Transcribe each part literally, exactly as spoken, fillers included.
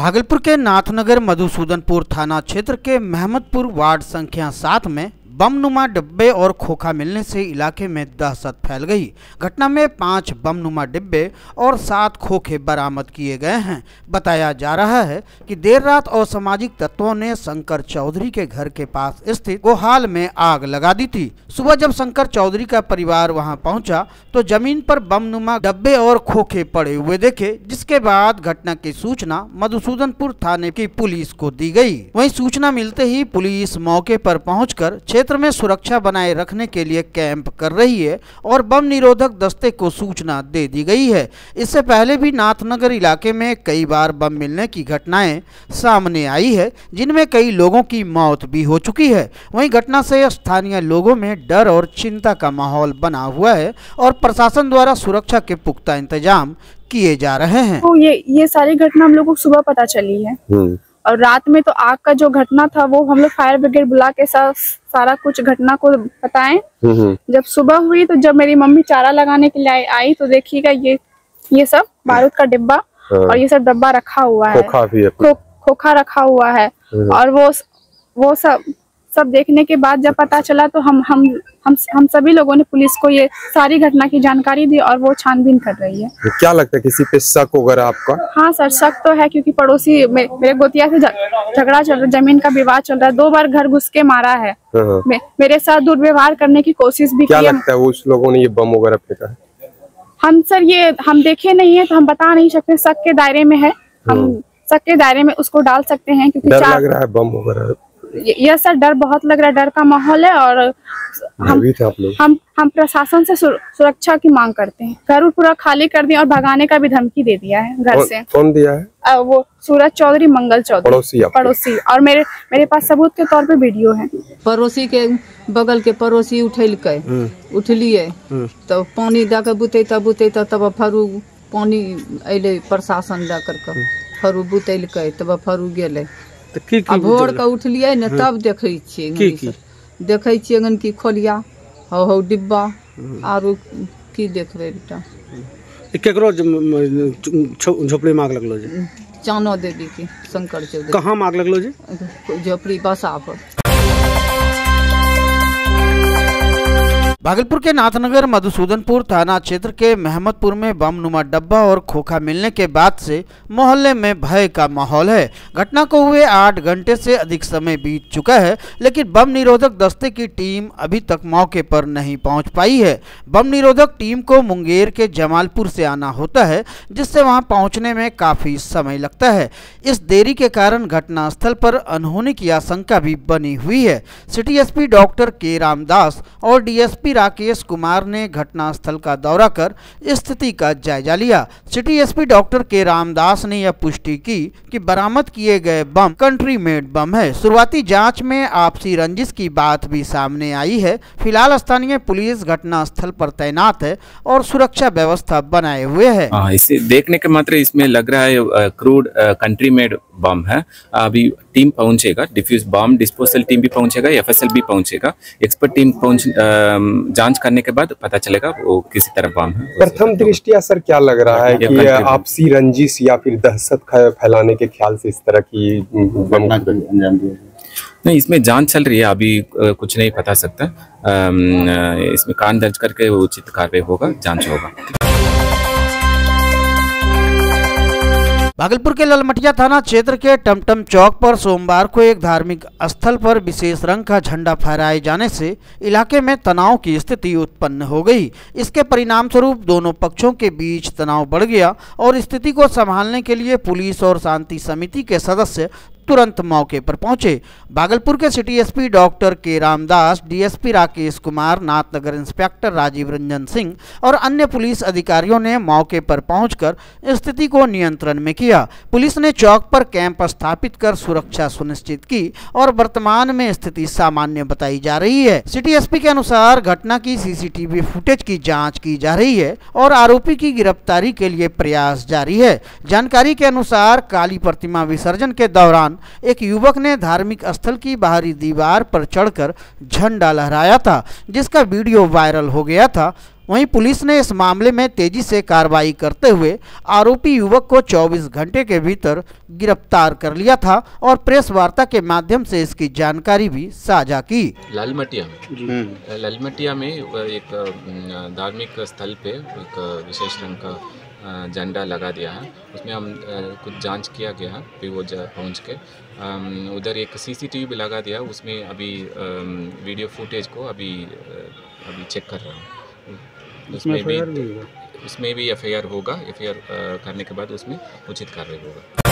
भागलपुर के नाथनगर मधुसूदनपुर थाना क्षेत्र के महमदपुर वार्ड संख्या सात में बमनुमा डिब्बे और खोखा मिलने से इलाके में दहशत फैल गई। घटना में पाँच बमनुमा डिब्बे और सात खोखे बरामद किए गए हैं। बताया जा रहा है कि देर रात असामाजिक तत्वों ने शंकर चौधरी के घर के पास स्थित गोहाल में आग लगा दी थी। सुबह जब शंकर चौधरी का परिवार वहां पहुंचा तो जमीन पर बमनुमा डिब्बे और खोखे पड़े हुए देखे, जिसके बाद घटना की सूचना मधुसूदनपुर थाने की पुलिस को दी गई। वहीं सूचना मिलते ही पुलिस मौके पर पहुंचकर क्षेत्र में सुरक्षा बनाए रखने के लिए कैंप कर रही है और बम निरोधक दस्ते को सूचना दे दी गई है। इससे पहले भी नाथनगर इलाके में कई बार बम मिलने की घटनाएं सामने आई है, जिनमें कई लोगों की मौत भी हो चुकी है। वहीं घटना से स्थानीय लोगों में डर और चिंता का माहौल बना हुआ है और प्रशासन द्वारा सुरक्षा के पुख्ता इंतजाम किए जा रहे हैं। तो ये ये सारी घटना हम लोगों को सुबह पता चली है और रात में तो आग का जो घटना था वो हम लोग फायर ब्रिगेड बुला के साथ सारा कुछ घटना को बताएं। जब सुबह हुई तो जब मेरी मम्मी चारा लगाने के लिए आई तो देखिएगा ये ये सब बारूद का डिब्बा और ये सब डब्बा रखा हुआ है, खोखा भी है, खो, खोखा रखा हुआ है। और वो वो सब सब देखने के बाद जब पता चला तो हम हम हम हम सभी लोगों ने पुलिस को ये सारी घटना की जानकारी दी और वो छानबीन कर रही है। क्या लगता है किसी पे शक वगैरह आपका? हाँ सर, शक तो है क्योंकि पड़ोसी मे, मेरे गोतिया से झगड़ा चल रहा है, जमीन का विवाद चल रहा है, दो बार घर घुस के मारा है, मे, मेरे साथ दुर्व्यवहार करने की कोशिश भी क्या की। क्या लगता है उस लोगों ने ये बम वगैरह फेंका? हम सर ये हम देखे नहीं है तो हम बता नहीं सकते, शक के दायरे में है, हम शक के दायरे में उसको डाल सकते हैं क्योंकि डर लग रहा है बम वगैरह। यस सर, डर बहुत लग रहा है, डर का माहौल है और हम हम हम प्रशासन से सुरक्षा की मांग करते हैं। घर पूरा खाली कर दिया और भगाने का भी धमकी दे दिया है घर से। कौन दिया है? आ, वो सूरज चौधरी, मंगल चौधरी, पड़ोसी पड़ोसी और मेरे मेरे पास सबूत के तौर पे वीडियो है। पड़ोसी के बगल के पड़ोसी उठेलकै, उठलिए तब पानी दे के बुतैता बुतैता तब फरू पानी अल प्रशासन दे कर फरू बुतैलकै तब फरू गेलै। भोर के उठलिए न तब देखे छिये देखे छिये गन की खोलिया हो हो डिब्बा आरो की देखबे बेटा केकरो झोपड़ी माग लगलो जे चानो देवी की शंकर चौधरी कहाँ माग लगलो जे झोपड़ी बसा पर। भागलपुर के नाथनगर मधुसूदनपुर थाना क्षेत्र के महमदपुर में बमनुमा डब्बा और खोखा मिलने के बाद से मोहल्ले में भय का माहौल है। घटना को हुए आठ घंटे से अधिक समय बीत चुका है, लेकिन बम निरोधक दस्ते की टीम अभी तक मौके पर नहीं पहुंच पाई है। बम निरोधक टीम को मुंगेर के जमालपुर से आना होता है, जिससे वहां पहुँचने में काफ़ी समय लगता है। इस देरी के कारण घटनास्थल पर अनहोनी की आशंका भी बनी हुई है। City S P doctor K Ramdas और D S P Rakesh Kumar ने घटनास्थल का दौरा कर स्थिति का जायजा लिया। City SP doctor K Ramdas ने यह पुष्टि की कि बरामद किए गए बम कंट्री मेड बम है। शुरुआती जांच में आपसी रंजिश की बात भी सामने आई है। फिलहाल स्थानीय पुलिस घटनास्थल पर तैनात है और सुरक्षा व्यवस्था बनाए हुए है। आ, इसे देखने के मात्र इसमें लग रहा है क्रूड कंट्री मेड बम है। अभी टीम पहुंचेगा, डिफ्यूज बम डिस्पोजल टीम भी पहुंचेगा, एफएसएल भी पहुंचेगा, एक्सपर्ट टीम पहुंच जांच करने के बाद पता चलेगा वो किसी तरह बम है। प्रथम दृष्टिया सर क्या लग रहा है कि आपसी रंजिश या फिर दहशत फैलाने के ख्याल से इस तरह की बम अंजाम दिया? नहीं, इसमें जांच चल रही है, अभी कुछ नहीं बता सकता। इसमें कान दर्ज करके उचित कार्रवाई होगा, जाँच होगा। भागलपुर के लालमटिया थाना क्षेत्र के टमटम चौक पर सोमवार को एक धार्मिक स्थल पर विशेष रंग का झंडा फहराए जाने से इलाके में तनाव की स्थिति उत्पन्न हो गई। इसके परिणाम स्वरूप दोनों पक्षों के बीच तनाव बढ़ गया और स्थिति को संभालने के लिए पुलिस और शांति समिति के सदस्य तुरंत मौके पर पहुंचे। भागलपुर के city SP doctor K Ramdas, DSP Rakesh Kumar, Nathnagar inspector Rajiv Ranjan Singh और अन्य पुलिस अधिकारियों ने मौके पर पहुंचकर स्थिति को नियंत्रण में किया। पुलिस ने चौक पर कैंप स्थापित कर सुरक्षा सुनिश्चित की और वर्तमान में स्थिति सामान्य बताई जा रही है। सिटी एसपी के अनुसार घटना की सीसीटीवी फुटेज की जाँच की जा रही है और आरोपी की गिरफ्तारी के लिए प्रयास जारी है। जानकारी के अनुसार काली प्रतिमा विसर्जन के दौरान एक युवक ने धार्मिक स्थल की बाहरी दीवार पर चढ़कर झंडा लहराया था, जिसका वीडियो वायरल हो गया था। वहीं पुलिस ने इस मामले में तेजी से कार्रवाई करते हुए आरोपी युवक को चौबीस घंटे के भीतर गिरफ्तार कर लिया था और प्रेस वार्ता के माध्यम से इसकी जानकारी भी साझा की। लालमटिया में लालमटिया में एक धार्मिक स्थल पे एक विशेष रंग का झंडा लगा दिया है, उसमें हम कुछ जांच किया गया है। फिर वो पहुँच के उधर एक सीसीटीवी भी लगा दिया, उसमें अभी वीडियो फुटेज को अभी अभी चेक कर रहा हूँ। उसमें भी उसमें भी एफआईआर होगा, एफआईआर करने के बाद उसमें उचित कार्रवाई होगा।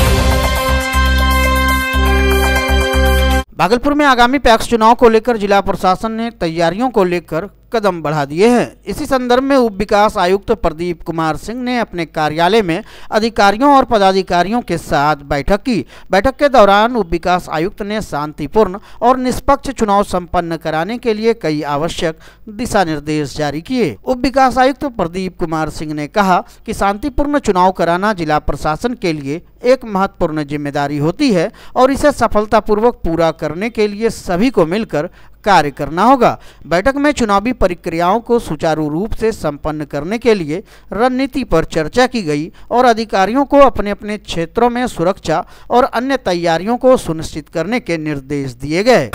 भागलपुर में आगामी पैक्स चुनाव को लेकर जिला प्रशासन ने तैयारियों को लेकर कदम बढ़ा दिए हैं। इसी संदर्भ में उप विकास आयुक्त प्रदीप कुमार सिंह ने अपने कार्यालय में अधिकारियों और पदाधिकारियों के साथ बैठक की। बैठक के दौरान उप विकास आयुक्त ने शांतिपूर्ण और निष्पक्ष चुनाव संपन्न कराने के लिए कई आवश्यक दिशा निर्देश जारी किए। उप विकास आयुक्त प्रदीप कुमार सिंह ने कहा कि शांतिपूर्ण चुनाव कराना जिला प्रशासन के लिए एक महत्वपूर्ण जिम्मेदारी होती है और इसे सफलतापूर्वक पूरा करने के लिए सभी को मिलकर कार्य करना होगा। बैठक में चुनावी प्रक्रियाओं को सुचारू रूप से संपन्न करने के लिए रणनीति पर चर्चा की गई और अधिकारियों को अपने अपने क्षेत्रों में सुरक्षा और अन्य तैयारियों को सुनिश्चित करने के निर्देश दिए गए।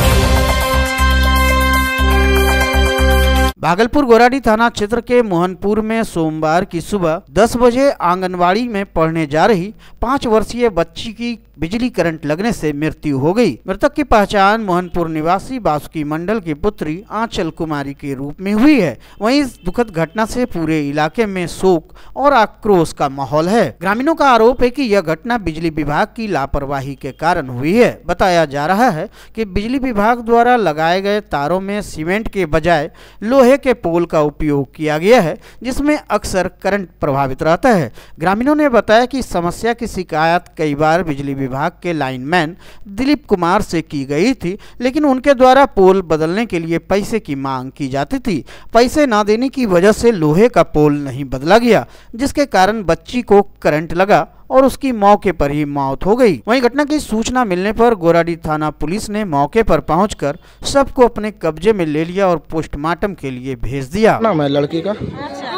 भागलपुर गोराडी थाना क्षेत्र के मोहनपुर में सोमवार की सुबह दस बजे आंगनवाड़ी में पढ़ने जा रही पाँच वर्षीय बच्ची की बिजली करंट लगने से मृत्यु हो गई। मृतक की पहचान मोहनपुर निवासी बासुकी मंडल की पुत्री आंचल कुमारी के रूप में हुई है। वहीं इस दुखद घटना से पूरे इलाके में शोक और आक्रोश का माहौल है। ग्रामीणों का आरोप है कि यह घटना बिजली विभाग की लापरवाही के कारण हुई है। बताया जा रहा है कि बिजली विभाग द्वारा लगाए गए तारों में सीमेंट के बजाय लोहे के पोल का उपयोग किया गया है, जिसमें अक्सर करंट प्रभावित रहता है। ग्रामीणों ने बताया कि समस्या की शिकायत कई बार बिजली विभाग के लाइनमैन दिलीप कुमार से की गई थी, लेकिन उनके द्वारा पोल बदलने के लिए पैसे की मांग की जाती थी। पैसे ना देने की वजह से लोहे का पोल नहीं बदला गया, जिसके कारण बच्ची को करंट लगा और उसकी मौके पर ही मौत हो गई। वहीं घटना की सूचना मिलने पर गोराडी थाना पुलिस ने मौके पर पहुंचकर सबको अपने कब्जे में ले लिया और पोस्टमार्टम के लिए भेज दिया। नाम है लड़की का?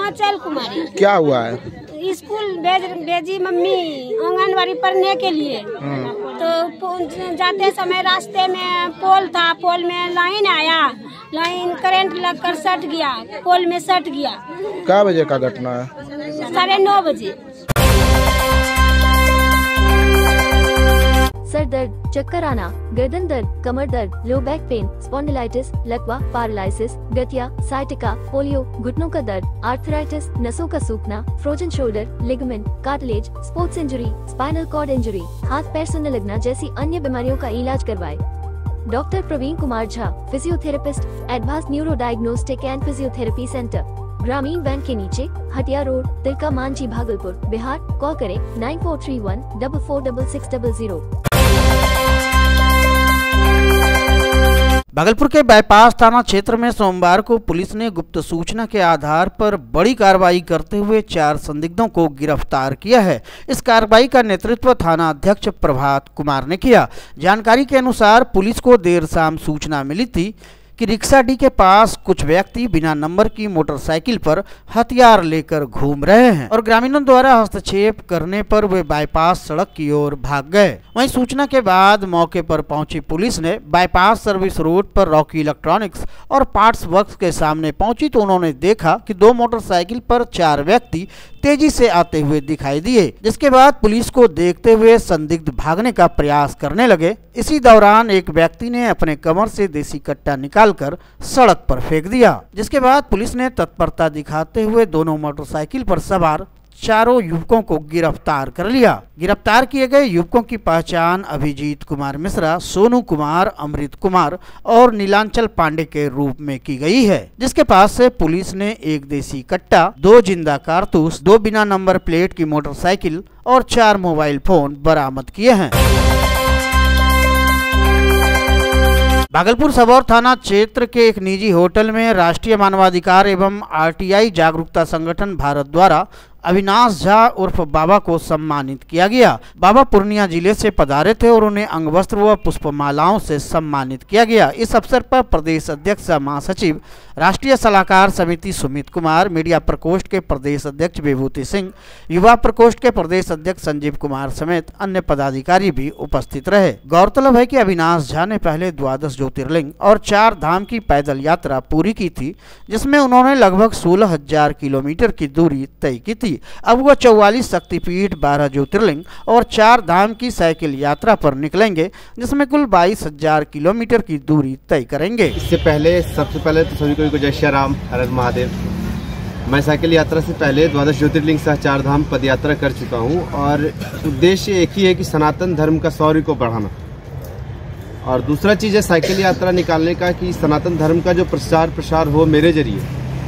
आंचल कुमारी। क्या हुआ है? स्कूल भेज भेजी मम्मी आंगनबाड़ी पढ़ने के लिए, तो जाते समय रास्ते में पोल था, पोल में लाइन आया, लाइन करंट लगकर सट गया, पोल में सट गया। क्या बजे का घटना है? साढ़े नौ बजे। सर दर्द, चक्कर आना, गर्दन दर्द, कमर दर्द, लो बैक पेन, स्पॉन्डिलाइटिस, लकवा, पैरालिसिस, गठिया, साइटिका, पोलियो, घुटनों का दर्द, आर्थराइटिस, नसों का सूखना, frozen shoulder, ligament, cartilage, sports injury, spinal cord injury, हाथ पैर सुनने लगना जैसी अन्य बीमारियों का इलाज करवाए। Doctor Praveen Kumar Jha, physiotherapist, advance neuro diagnostic and physiotherapy centre, Gramin bank के नीचे, हटिया रोड, तिलका मांझी, भागलपुर, बिहार। कॉल करें nine four three one double four double six double zero. Bhagalpur के बाईपास थाना क्षेत्र में सोमवार को पुलिस ने गुप्त सूचना के आधार पर बड़ी कार्रवाई करते हुए चार संदिग्धों को गिरफ्तार किया है। इस कार्रवाई का नेतृत्व थाना अध्यक्ष प्रभात कुमार ने किया। जानकारी के अनुसार पुलिस को देर शाम सूचना मिली थी कि रिक्शा डी के पास कुछ व्यक्ति बिना नंबर की मोटरसाइकिल पर हथियार लेकर घूम रहे हैं और ग्रामीणों द्वारा हस्तक्षेप करने पर वे बाईपास सड़क की ओर भाग गए। वहीं सूचना के बाद मौके पर पहुंची पुलिस ने बाईपास सर्विस रोड पर रॉकी इलेक्ट्रॉनिक्स और पार्ट्स वर्क्स के सामने पहुंची तो उन्होंने देखा कि दो मोटरसाइकिल पर चार व्यक्ति तेजी से आते हुए दिखाई दिए, जिसके बाद पुलिस को देखते हुए संदिग्ध भागने का प्रयास करने लगे। इसी दौरान एक व्यक्ति ने अपने कमर से देसी कट्टा निकाल कर सड़क पर फेंक दिया, जिसके बाद पुलिस ने तत्परता दिखाते हुए दोनों मोटरसाइकिल पर सवार चारों युवकों को गिरफ्तार कर लिया। गिरफ्तार किए गए युवकों की पहचान अभिजीत कुमार मिश्रा, सोनू कुमार, अमृत कुमार और नीलांचल पांडे के रूप में की गई है, जिसके पास से पुलिस ने एक देसी कट्टा, दो जिंदा कारतूस, दो बिना नंबर प्लेट की मोटरसाइकिल और चार मोबाइल फोन बरामद किए हैं। भागलपुर सबौर थाना क्षेत्र के एक निजी होटल में राष्ट्रीय मानवाधिकार एवं आरटीआई जागरूकता संगठन भारत द्वारा अविनाश झा उर्फ बाबा को सम्मानित किया गया। बाबा पूर्णिया जिले से पधारे थे और उन्हें अंगवस्त्र व पुष्पमालाओं से सम्मानित किया गया। इस अवसर पर प्रदेश अध्यक्ष महासचिव राष्ट्रीय सलाहकार समिति सुमित कुमार, मीडिया प्रकोष्ठ के प्रदेश अध्यक्ष विभूति सिंह, युवा प्रकोष्ठ के प्रदेश अध्यक्ष संजीव कुमार समेत अन्य पदाधिकारी भी उपस्थित रहे। गौरतलब है कि अविनाश झा ने पहले द्वादश ज्योतिर्लिंग और चार धाम की पैदल यात्रा पूरी की थी, जिसमें उन्होंने लगभग सोलह हजार किलोमीटर की दूरी तय की थी। अब वह चौवालीस शक्तिपीठ, बारह ज्योतिर्लिंग और चार धाम की साइकिल यात्रा पर निकलेंगे, जिसमें कुल बाईस हजार किलोमीटर की दूरी तय करेंगे। इससे पहले सबसे पहले तो सभी को जय श्री राम, हर महादेव। मैं साइकिल यात्रा से पहले द्वादश ज्योतिर्लिंग सह चार धाम पद यात्रा कर चुका हूँ और उद्देश्य एक ही है कि सनातन धर्म का शौर्य को बढ़ाना, और दूसरा चीज़ है साइकिल यात्रा निकालने का कि सनातन धर्म का जो प्रचार प्रसार हो मेरे जरिए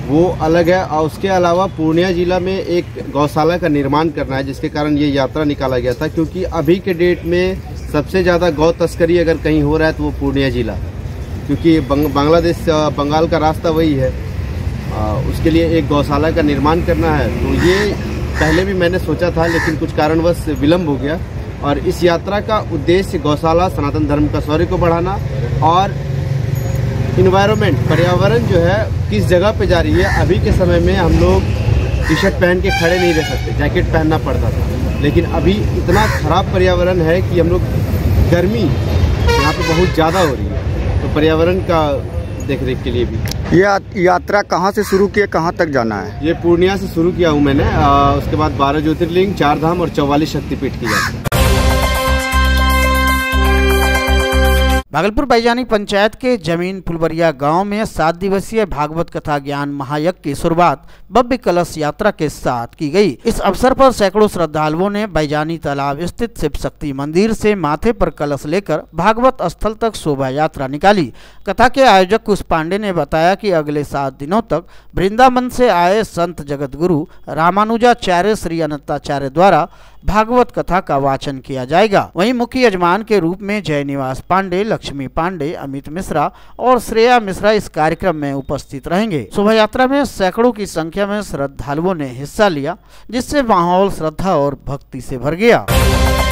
वो अलग है। और उसके अलावा पूर्णिया जिला में एक गौशाला का निर्माण करना है, जिसके कारण ये यात्रा निकाला गया था, क्योंकि अभी के डेट में सबसे ज़्यादा गौ तस्करी अगर कहीं हो रहा है तो वो पूर्णिया जिला, क्योंकि बांग्लादेश बंगाल का रास्ता वही है। आ, उसके लिए एक गौशाला का निर्माण करना है, तो ये पहले भी मैंने सोचा था लेकिन कुछ कारणवश विलम्ब हो गया। और इस यात्रा का उद्देश्य गौशाला, सनातन धर्म का शौर्य को बढ़ाना और इन्वायरमेंट, पर्यावरण जो है किस जगह पे जा रही है। अभी के समय में हम लोग टी शर्ट पहन के खड़े नहीं रह सकते, जैकेट पहनना पड़ता था, लेकिन अभी इतना खराब पर्यावरण है कि हम लोग गर्मी यहाँ पे बहुत ज़्यादा हो रही है, तो पर्यावरण का देख रेख के लिए भी। ये यात्रा कहाँ से शुरू किया, कहाँ तक जाना है? ये पूर्णिया से शुरू किया हूँ मैंने, आ, उसके बाद बारह ज्योतिर्लिंग, चार धाम और चौवालीस शक्तिपीठ की यात्रा। भागलपुर बैजानी पंचायत के जमीन फुलबरिया गांव में सात दिवसीय भागवत कथा ज्ञान महायज्ञ की शुरुआत भव्य कलश यात्रा के साथ की गई। इस अवसर पर सैकड़ों श्रद्धालुओं ने बैजानी तालाब स्थित शिव शक्ति मंदिर से माथे पर कलश लेकर भागवत स्थल तक शोभा यात्रा निकाली। कथा के आयोजक कुश पांडे ने बताया कि अगले सात दिनों तक वृंदावन से आए संत जगत गुरु रामानुजाचार्य श्री अनंताचार्य द्वारा भागवत कथा का वाचन किया जाएगा। वहीं मुख्य यजमान के रूप में जय निवास पांडे, लक्ष्मी पांडे, अमित मिश्रा और श्रेया मिश्रा इस कार्यक्रम में उपस्थित रहेंगे। शोभा यात्रा में सैकड़ों की संख्या में श्रद्धालुओं ने हिस्सा लिया, जिससे माहौल श्रद्धा और भक्ति से भर गया।